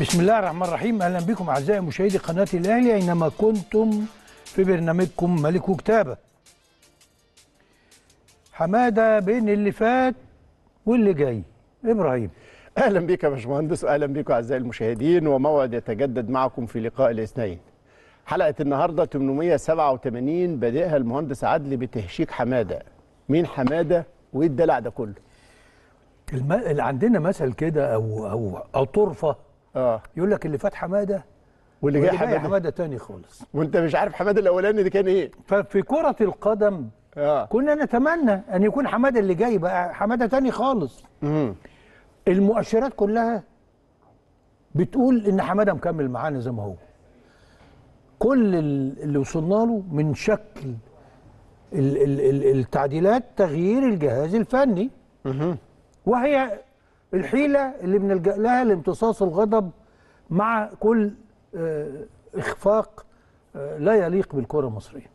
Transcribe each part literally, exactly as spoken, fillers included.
بسم الله الرحمن الرحيم. اهلا بكم اعزائي مشاهدي قناه الاهلي اينما كنتم في برنامجكم ملك وكتابه. حماده بين اللي فات واللي جاي. ابراهيم اهلا بك يا باشمهندس، واهلا بكم اعزائي المشاهدين، وموعد يتجدد معكم في لقاء الاثنين. حلقه النهارده ثمانمائة وسبعة وثمانين بادئها المهندس عدلي بتهشيك حماده. مين حماده وايه الدلع ده كله؟ الم... اللي عندنا مثل كده او او او طرفه اه يقول لك اللي فات حماده واللي جاي حماده حماده تاني خالص، وانت مش عارف حماده الاولاني ده كان ايه. ففي كره القدم آه. كنا نتمنى ان يكون حماده اللي جاي بقى حماده تاني خالص. امم المؤشرات كلها بتقول ان حماده مكمل معانا زي ما هو. كل اللي وصلنا له من شكل التعديلات تغيير الجهاز الفني، امم وهي الحيلة اللي بنلجأ لها لامتصاص الغضب مع كل إخفاق لا يليق بالكرة المصرية.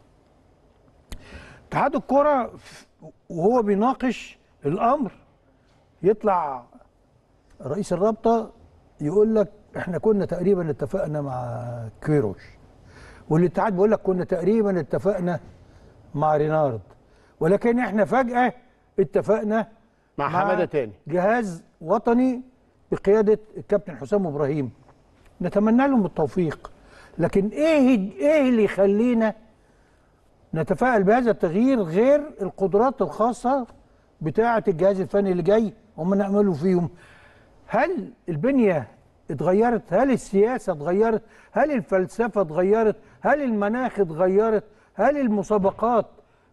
اتحاد الكرة وهو بيناقش الأمر يطلع رئيس الرابطة يقول لك احنا كنا تقريبا اتفقنا مع كيروش، والاتحاد بيقول لك كنا تقريبا اتفقنا مع رينارد، ولكن احنا فجأة اتفقنا مع حماده تاني، جهاز وطني بقياده الكابتن حسام ابراهيم. نتمنى لهم التوفيق، لكن ايه ايه اللي يخلينا نتفائل بهذا التغيير غير القدرات الخاصه بتاعه الجهاز الفني اللي جاي هم نعملوا فيهم؟ هل البنيه اتغيرت؟ هل السياسه اتغيرت؟ هل الفلسفه اتغيرت؟ هل المناخ اتغيرت؟ هل المسابقات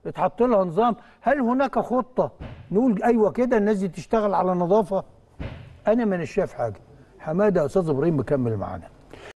اتحط لها نظام؟ هل هناك خطه نقول ايوه كده الناس دي تشتغل على نظافه؟ انا ما نشاف حاجه. حماده يا استاذ ابراهيم مكمل معانا.